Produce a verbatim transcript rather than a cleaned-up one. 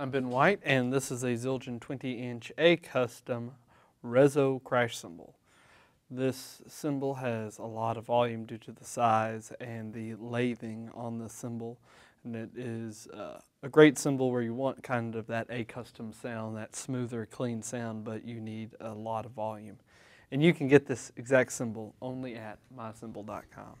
I'm Ben White, and this is a Zildjian twenty inch A-Custom Rezo Crash Cymbal. This cymbal has a lot of volume due to the size and the lathing on the cymbal, and it is uh, a great cymbal where you want kind of that A-Custom sound, that smoother, clean sound, but you need a lot of volume. And you can get this exact cymbal only at my cymbal dot com.